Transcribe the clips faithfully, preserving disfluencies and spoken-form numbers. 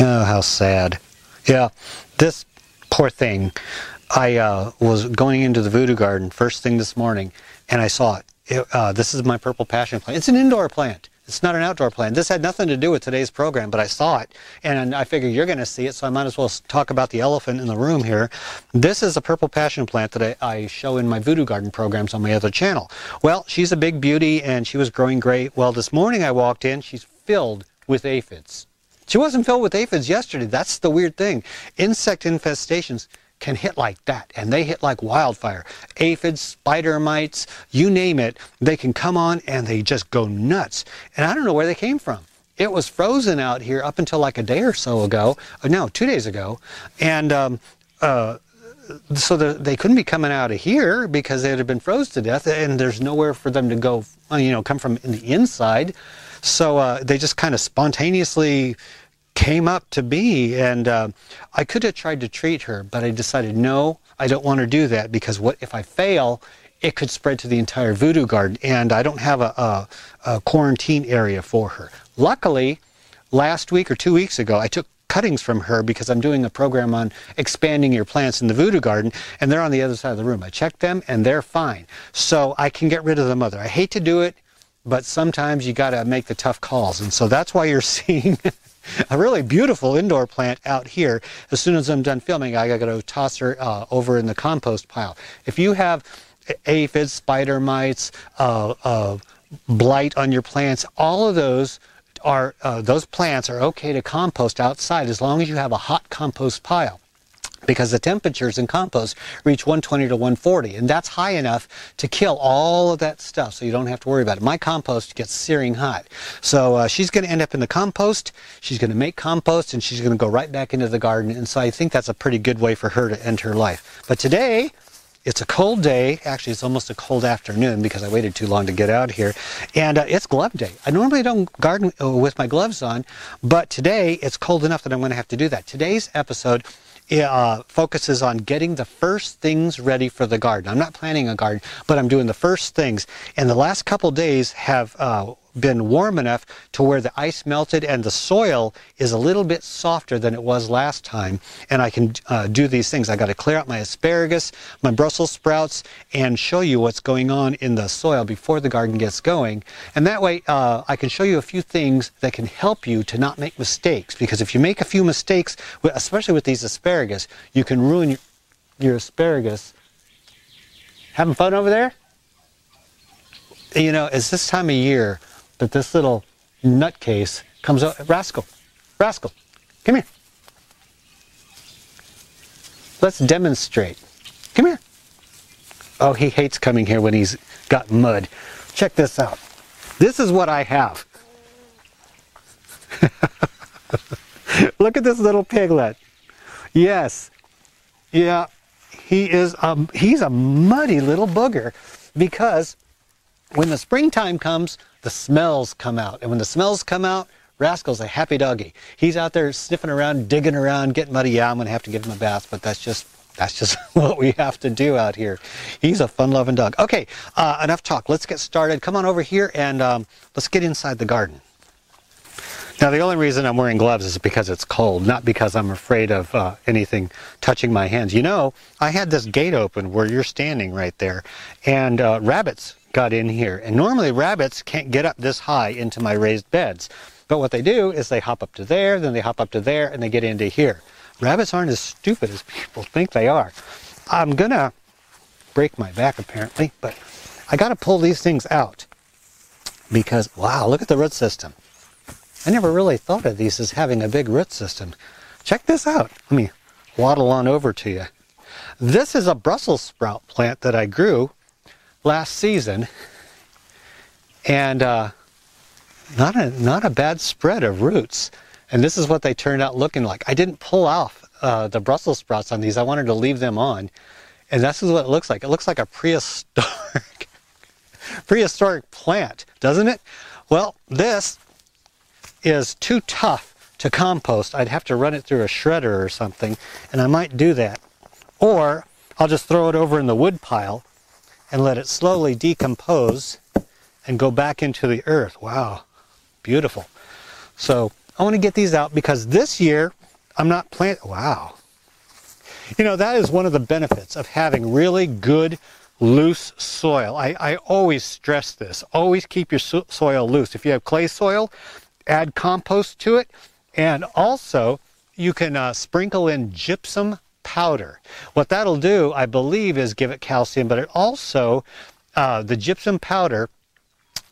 Oh, how sad. Yeah, this poor thing. I uh, was going into the Voodoo Garden first thing this morning, and I saw it. it uh, this is my purple passion plant. It's an indoor plant. It's not an outdoor plant. This had nothing to do with today's program, but I saw it, and I figure you're going to see it, so I might as well talk about the elephant in the room here. This is a purple passion plant that I, I show in my Voodoo Garden programs on my other channel. Well, she's a big beauty, and she was growing great. Well, this morning I walked in. She's filled with aphids. She wasn't filled with aphids yesterday. That's the weird thing. Insect infestations can hit like that, and they hit like wildfire. Aphids, spider mites, you name it, they can come on and they just go nuts. And I don't know where they came from. It was frozen out here up until like a day or so ago, no, two days ago, and um, uh, so the, they couldn't be coming out of here because they'd have been frozen to death, and there's nowhere for them to go, you know, come from in the inside. So uh, they just kind of spontaneously came up to be, and uh, I could have tried to treat her, but I decided, no, I don't want to do that, because what if I fail, it could spread to the entire Voodoo Garden, and I don't have a, a, a quarantine area for her. Luckily, last week or two weeks ago, I took cuttings from her because I'm doing a program on expanding your plants in the Voodoo Garden, and they're on the other side of the room. I checked them, and they're fine, so I can get rid of the mother. I hate to do it, but sometimes you got to make the tough calls, and so that's why you're seeing a really beautiful indoor plant out here. As soon as I'm done filming, I gotta go toss her uh, over in the compost pile. If you have aphids, spider mites, uh, uh, blight on your plants, all of those are uh, those plants are okay to compost outside as long as you have a hot compost pile, because the temperatures in compost reach one twenty to one forty, and that's high enough to kill all of that stuff, so you don't have to worry about it. My compost gets searing hot. So uh, she's going to end up in the compost, she's going to make compost, and she's going to go right back into the garden, and so I think that's a pretty good way for her to end her life. But today, it's a cold day. Actually, it's almost a cold afternoon because I waited too long to get out here, and uh, it's glove day. I normally don't garden with my gloves on, but today it's cold enough that I'm going to have to do that. Today's episode It uh, focuses on getting the first things ready for the garden. I'm not planning a garden, but I'm doing the first things. And the last couple days have uh, been warm enough to where the ice melted and the soil is a little bit softer than it was last time. And I can uh, do these things. I got to clear out my asparagus, my Brussels sprouts, and show you what's going on in the soil before the garden gets going. And that way uh, I can show you a few things that can help you to not make mistakes. Because if you make a few mistakes, especially with these asparagus, you can ruin your, your asparagus. Having fun over there? You know, it's this time of year that this little nutcase comes out. Rascal, Rascal, come here. Let's demonstrate. Come here. Oh, he hates coming here when he's got mud. Check this out. This is what I have. Look at this little piglet. Yes. Yeah, he is um he's a muddy little booger, because when the springtime comes, the smells come out. And when the smells come out, Rascal's a happy doggy. He's out there sniffing around, digging around, getting muddy. Yeah, I'm going to have to give him a bath, but that's just that's just what we have to do out here. He's a fun-loving dog. Okay, uh, enough talk. Let's get started. Come on over here, and um, let's get inside the garden. Now, the only reason I'm wearing gloves is because it's cold, not because I'm afraid of uh, anything touching my hands. You know, I had this gate open where you're standing right there, and uh, rabbits got in here, and normally rabbits can't get up this high into my raised beds, but what they do is they hop up to there, then they hop up to there, and they get into here. Rabbits aren't as stupid as people think they are. I'm gonna break my back apparently, but I gotta pull these things out because, wow, look at the root system. I never really thought of these as having a big root system. Check this out. Let me waddle on over to you. This is a Brussels sprout plant that I grew last season, and uh, not a not a bad spread of roots, and this is what they turned out looking like. I didn't pull off uh, the Brussels sprouts on these. I wanted to leave them on, and this is what it looks like. It looks like a prehistoric prehistoric plant, doesn't it? Well, this is too tough to compost. I'd have to run it through a shredder or something, and I might do that, or I'll just throw it over in the wood pile and let it slowly decompose and go back into the earth. Wow, beautiful. So I want to get these out because this year I'm not planting. Wow. You know, that is one of the benefits of having really good loose soil. I, I always stress this. Always keep your so soil loose. If you have clay soil, add compost to it. And also, you can uh, sprinkle in gypsum powder. What that'll do, I believe, is give it calcium, but it also, uh, the gypsum powder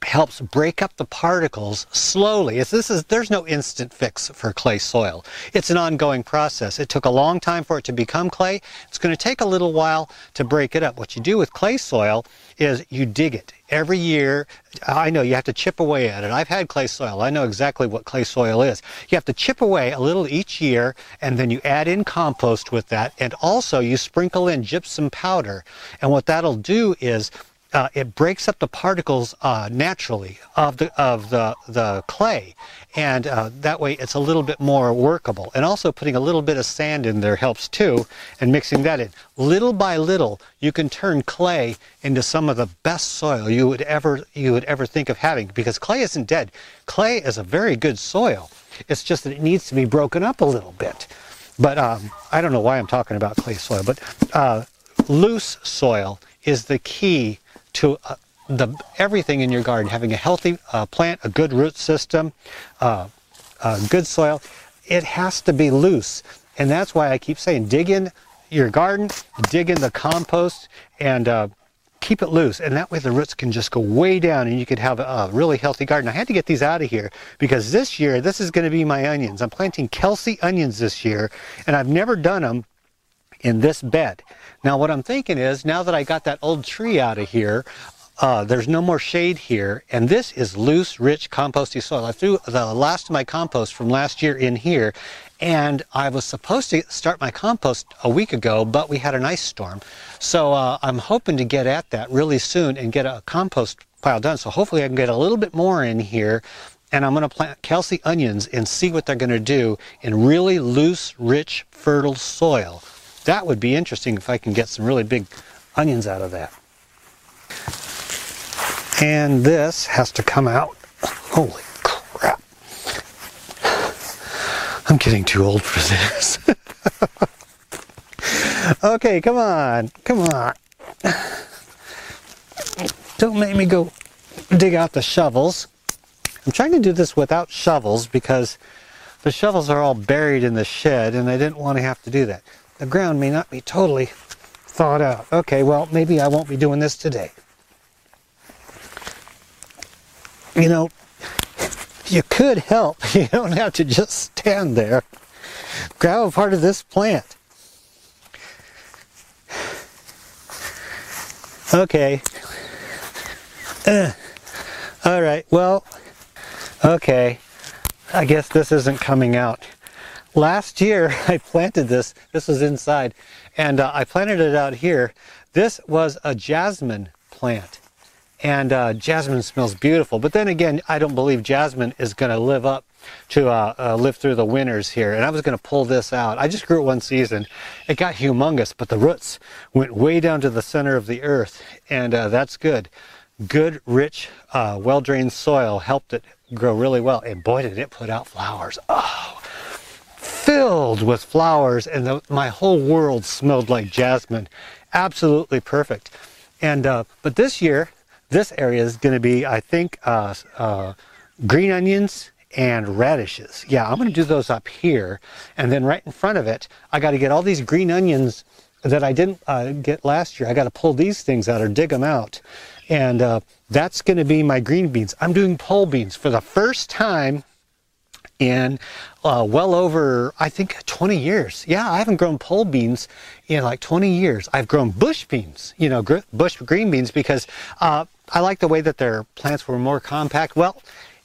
helps break up the particles slowly. It's, this is, there's no instant fix for clay soil. It's an ongoing process. It took a long time for it to become clay. It's going to take a little while to break it up. What you do with clay soil is you dig it every year. I know you have to chip away at it. I've had clay soil. I know exactly what clay soil is. You have to chip away a little each year, and then you add in compost with that, and also you sprinkle in gypsum powder. And what that'll do is Uh, it breaks up the particles uh, naturally of the of the the clay, and uh, that way it's a little bit more workable. And also putting a little bit of sand in there helps too, and mixing that in. Little by little, you can turn clay into some of the best soil you would ever you would ever think of having, because clay isn't dead. Clay is a very good soil. It's just that it needs to be broken up a little bit. But um, I don't know why I'm talking about clay soil, but uh, loose soil is the key to uh, the, everything in your garden. Having a healthy uh, plant, a good root system, uh, uh, good soil, it has to be loose. And that's why I keep saying, dig in your garden, dig in the compost, and uh, keep it loose. And that way the roots can just go way down and you could have a, a really healthy garden. I had to get these out of here because this year, this is going to be my onions. I'm planting Kelsey onions this year, and I've never done them in this bed. Now what I'm thinking is, now that I got that old tree out of here, uh, there's no more shade here, and this is loose, rich, composty soil. I threw the last of my compost from last year in here, and I was supposed to start my compost a week ago, but we had an ice storm. So uh, I'm hoping to get at that really soon and get a compost pile done. So hopefully I can get a little bit more in here, and I'm going to plant Kelsey onions and see what they're going to do in really loose, rich, fertile soil. That would be interesting if I can get some really big onions out of that. And this has to come out. Holy crap. I'm getting too old for this. Okay, come on. Come on. Don't make me go dig out the shovels. I'm trying to do this without shovels because the shovels are all buried in the shed and I didn't want to have to do that. The ground may not be totally thawed out. Okay, well, maybe I won't be doing this today. You know, you could help. You don't have to just stand there. Grab a part of this plant. Okay. Uh, all right, well, okay. I guess this isn't coming out. Last year, I planted this. This was inside, and uh, I planted it out here. This was a jasmine plant, and uh, jasmine smells beautiful. But then again, I don't believe jasmine is going to live up to uh, uh, live through the winters here. And I was going to pull this out. I just grew it one season. It got humongous, but the roots went way down to the center of the earth, and uh, that's good. Good, rich, uh, well-drained soil helped it grow really well. And boy, did it put out flowers. Oh! Filled with flowers, and the, my whole world smelled like jasmine. Absolutely perfect. And uh, but this year, this area is going to be, I think, uh, uh, green onions and radishes. Yeah, I'm going to do those up here, and then right in front of it, I got to get all these green onions that I didn't uh, get last year. I got to pull these things out or dig them out, and uh, that's going to be my green beans. I'm doing pole beans for the first time in uh, well over, I think, twenty years. Yeah, I haven't grown pole beans in like twenty years. I've grown bush beans, you know, gr bush green beans, because uh, I like the way that their plants were more compact. Well,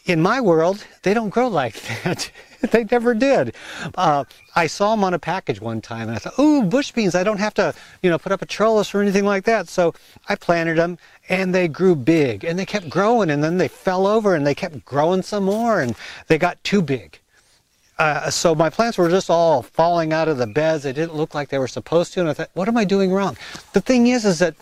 in my world, they don't grow like that. They never did. Uh, I saw them on a package one time, and I thought, ooh, bush beans, I don't have to, you know, put up a trellis or anything like that. So I planted them, and they grew big, and they kept growing, and then they fell over, and they kept growing some more, and they got too big. uh, so my plants were just all falling out of the beds. They didn't look like they were supposed to, and I thought, what am I doing wrong? The thing is, is that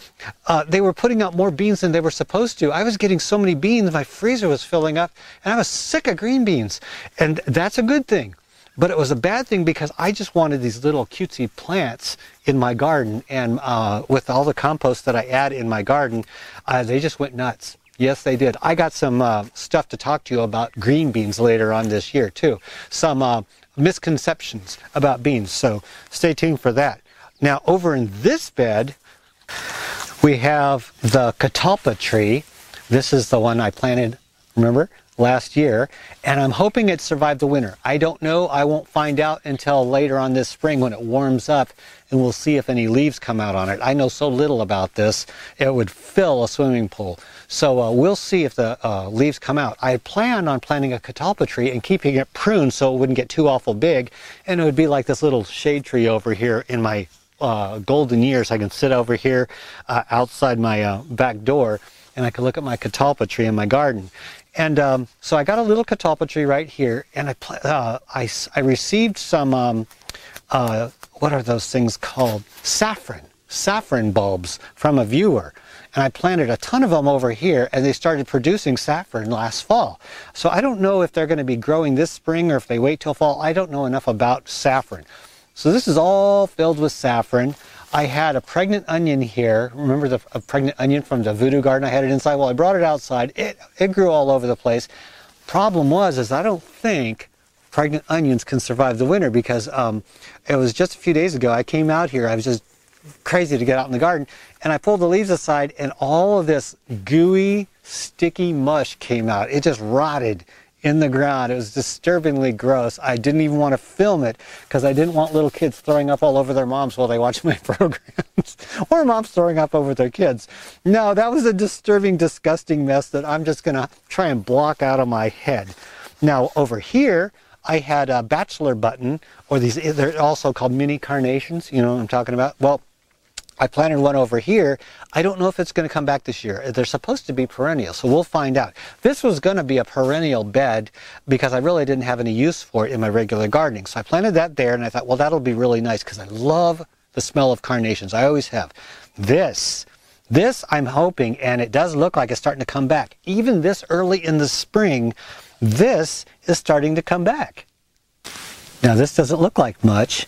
uh, they were putting out more beans than they were supposed to. I was getting so many beans, my freezer was filling up, and I was sick of green beans. And that's a good thing. But it was a bad thing because I just wanted these little cutesy plants in my garden, and uh, with all the compost that I add in my garden, uh, they just went nuts. Yes, they did. I got some uh, stuff to talk to you about green beans later on this year too. Some uh, misconceptions about beans, so stay tuned for that. Now over in this bed, we have the catalpa tree. This is the one I planted, remember? Last year, and I'm hoping it survived the winter. I don't know. I won't find out until later on this spring when it warms up, and we'll see if any leaves come out on it. I know so little about this. It would fill a swimming pool. So uh, we'll see if the uh, leaves come out. I plan on planting a catalpa tree and keeping it pruned so it wouldn't get too awful big, and it would be like this little shade tree over here in my uh, golden years. I can sit over here uh, outside my uh, back door, and I can look at my catalpa tree in my garden. And um, so I got a little catalpa tree right here, and I uh, I, I received some, um, uh, what are those things called? Saffron, saffron bulbs from a viewer. And I planted a ton of them over here, and they started producing saffron last fall. So I don't know if they're going to be growing this spring or if they wait till fall. I don't know enough about saffron. So this is all filled with saffron. I had a pregnant onion here. Remember the a pregnant onion from the voodoo garden? I had it inside. Well, I brought it outside. It, it grew all over the place. Problem was, is I don't think pregnant onions can survive the winter, because um, it was just a few days ago. I came out here. I was just crazy to get out in the garden, and I pulled the leaves aside, and all of this gooey, sticky mush came out. It just rotted in the ground. It was disturbingly gross. I didn't even want to film it because I didn't want little kids throwing up all over their moms while they watch my programs, or moms throwing up over their kids. No, that was a disturbing, disgusting mess that I'm just gonna try and block out of my head. Now over here, I had a bachelor button, or these, they're also called mini carnations. You know what I'm talking about? Well, I planted one over here. I don't know if it's going to come back this year. They're supposed to be perennial, so we'll find out. This was going to be a perennial bed because I really didn't have any use for it in my regular gardening. So I planted that there, and I thought, well, that'll be really nice because I love the smell of carnations. I always have. This, this I'm hoping, and it does look like it's starting to come back. Even this early in the spring, this is starting to come back. Now, this doesn't look like much.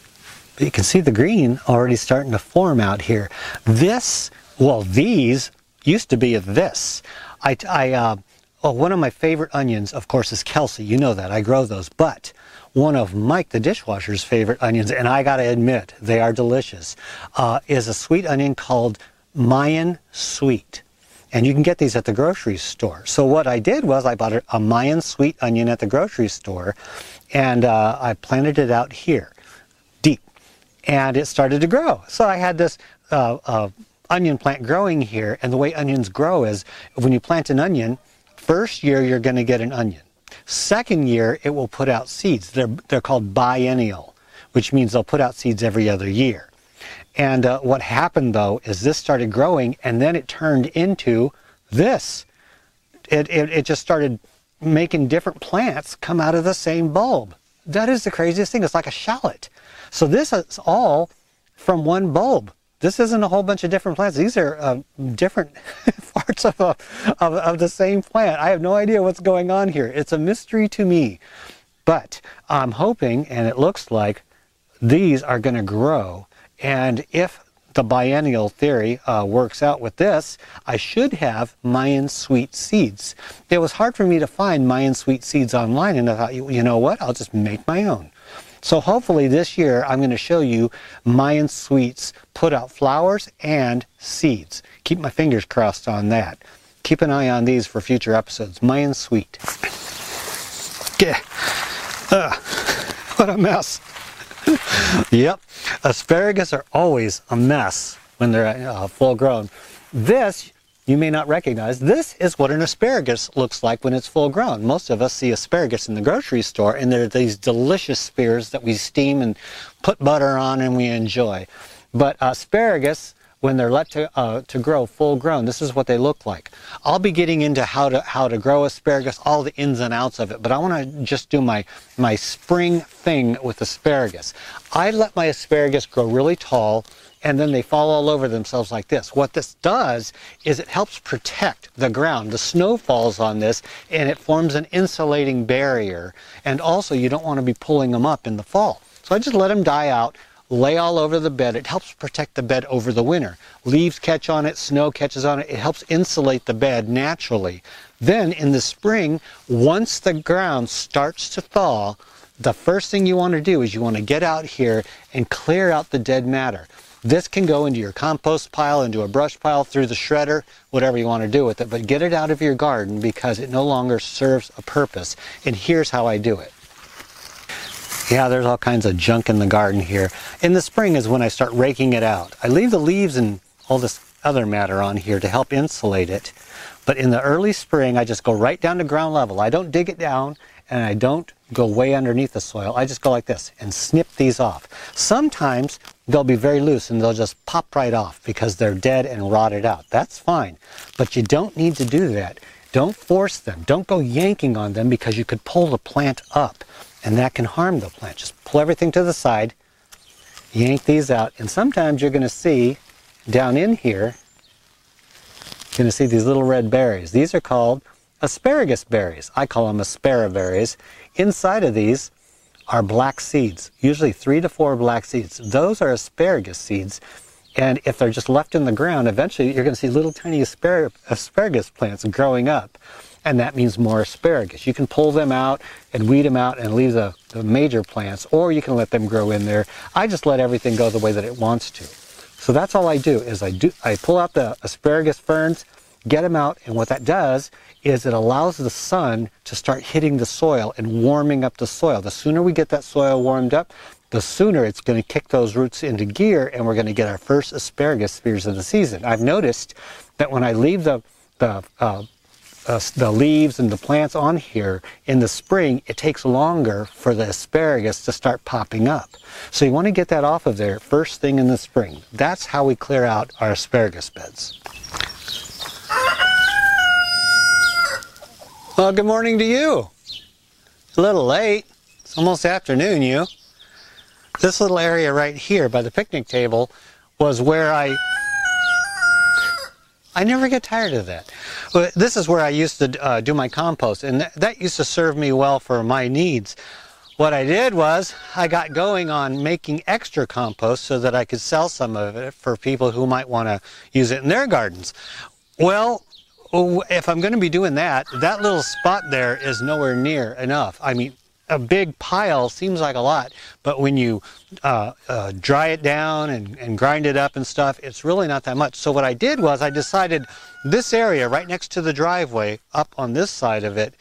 You can see the green already starting to form out here. This, well, these used to be this. I, I uh, oh, one of my favorite onions, of course, is Kelsey. You know that. I grow those. But one of Mike, the dishwasher's favorite onions, and I got to admit, they are delicious, uh, is a sweet onion called Mayan Sweet. And you can get these at the grocery store. So what I did was I bought a Mayan Sweet onion at the grocery store, and uh, I planted it out here. And it started to grow. So I had this uh, uh, onion plant growing here, and the way onions grow is when you plant an onion, first year you're going to get an onion. Second year it will put out seeds. They're, they're called biennial, which means they'll put out seeds every other year. And uh, what happened though is this started growing, and then it turned into this. It, it, it just started making different plants come out of the same bulb. That is the craziest thing. It's like a shallot. So this is all from one bulb. This isn't a whole bunch of different plants. These are uh, different parts of, a, of, of the same plant. I have no idea what's going on here. It's a mystery to me. But I'm hoping, and it looks like, these are going to grow. And if the biennial theory uh, works out with this, I should have Mayan Sweet seeds. It was hard for me to find Mayan Sweet seeds online, and I thought, you know what, I'll just make my own. So hopefully this year I'm going to show you Mayan Sweets put out flowers and seeds. Keep my fingers crossed on that. Keep an eye on these for future episodes. Mayan Sweet. Yeah. Uh, what a mess. Yep, asparagus are always a mess when they're uh, full grown. This, you may not recognize, this is what an asparagus looks like when it's full grown. Most of us see asparagus in the grocery store, and they're these delicious spears that we steam and put butter on and we enjoy. But asparagus when they're let to, uh, to grow full grown, this is what they look like. I'll be getting into how to, how to grow asparagus, all the ins and outs of it, but I want to just do my, my spring thing with asparagus. I let my asparagus grow really tall, and then they fall all over themselves like this. What this does is it helps protect the ground. The snow falls on this and it forms an insulating barrier. And also you don't want to be pulling them up in the fall. So I just let them die out, lay all over the bed. It helps protect the bed over the winter. Leaves catch on it, snow catches on it. It helps insulate the bed naturally. Then in the spring, once the ground starts to thaw, the first thing you want to do is you want to get out here and clear out the dead matter. This can go into your compost pile, into a brush pile, through the shredder, whatever you want to do with it, but get it out of your garden because it no longer serves a purpose. And here's how I do it. Yeah, there's all kinds of junk in the garden here. In the spring is when I start raking it out. I leave the leaves and all this other matter on here to help insulate it. But in the early spring, I just go right down to ground level. I don't dig it down and I don't go way underneath the soil. I just go like this and snip these off. Sometimes they'll be very loose and they'll just pop right off because they're dead and rotted out. That's fine, but you don't need to do that. Don't force them. Don't go yanking on them because you could pull the plant up and that can harm the plant. Just pull everything to the side, yank these out, and sometimes you're going to see down in here, you're going to see these little red berries. These are called asparagus berries. I call them asparaberries. Inside of these are black seeds, usually three to four black seeds. Those are asparagus seeds, and if they're just left in the ground, eventually you're going to see little tiny aspar asparagus plants growing up, and that means more asparagus. You can pull them out and weed them out and leave the, the major plants, or you can let them grow in there. I just let everything go the way that it wants to. So that's all I do is I do I pull out the asparagus ferns, get them out, and what that does is it allows the sun to start hitting the soil and warming up the soil. The sooner we get that soil warmed up, the sooner it's going to kick those roots into gear and we're going to get our first asparagus spears of the season. I've noticed that when I leave the, the, uh, uh, the leaves and the plants on here in the spring, it takes longer for the asparagus to start popping up. So you want to get that off of there first thing in the spring. That's how we clear out our asparagus beds. Well, good morning to you. A little late. It's almost afternoon, you. This little area right here by the picnic table was where I... I never get tired of that. This is where I used to uh, do my compost, and th that used to serve me well for my needs. What I did was I got going on making extra compost so that I could sell some of it for people who might want to use it in their gardens. Well, if I'm going to be doing that, that little spot there is nowhere near enough. I mean, a big pile seems like a lot, but when you uh, uh, dry it down and, and grind it up and stuff, it's really not that much. So what I did was I decided this area right next to the driveway, up on this side of it,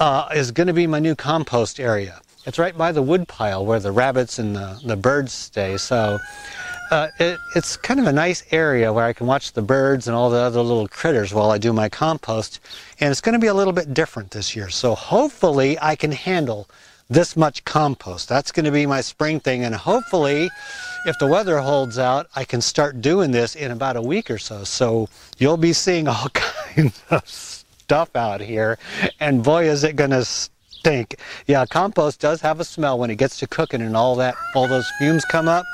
uh, is going to be my new compost area. It's right by the wood pile where the rabbits and the, the birds stay. So. Uh, it, it's kind of a nice area where I can watch the birds and all the other little critters while I do my compost, and it's going to be a little bit different this year, so hopefully I can handle this much compost. That's going to be my spring thing, and hopefully if the weather holds out I can start doing this in about a week or so. So you'll be seeing all kinds of stuff out here, and boy is it going to stink. Yeah, compost does have a smell when it gets to cooking and all that, all those fumes come up.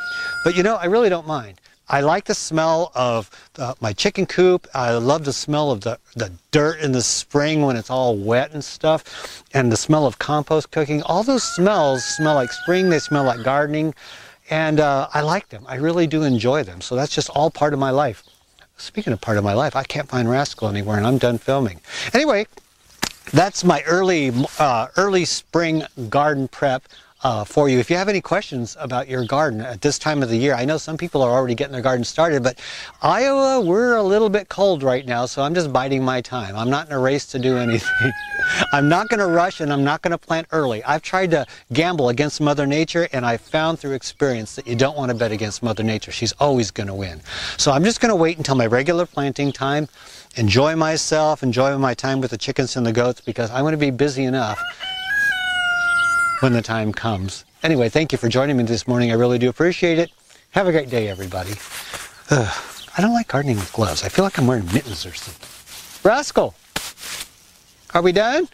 But you know, I really don't mind. I like the smell of uh, my chicken coop. I love the smell of the, the dirt in the spring when it's all wet and stuff, and the smell of compost cooking. All those smells smell like spring, they smell like gardening, and uh, I like them. I really do enjoy them, so that's just all part of my life. Speaking of part of my life, I can't find Rascal anywhere, and I'm done filming. Anyway, that's my early uh, early spring garden prep uh, for you. If you have any questions about your garden at this time of the year, I know some people are already getting their garden started, but Iowa, we're a little bit cold right now, so I'm just biding my time. I'm not in a race to do anything. I'm not going to rush, and I'm not going to plant early. I've tried to gamble against Mother Nature, and I found through experience that you don't want to bet against Mother Nature. She's always going to win. So I'm just going to wait until my regular planting time, enjoy myself, enjoy my time with the chickens and the goats, because I'm going to be busy enough when the time comes. Anyway, thank you for joining me this morning. I really do appreciate it. Have a great day, everybody. Ugh. I don't like gardening with gloves. I feel like I'm wearing mittens or something. Rascal, are we done?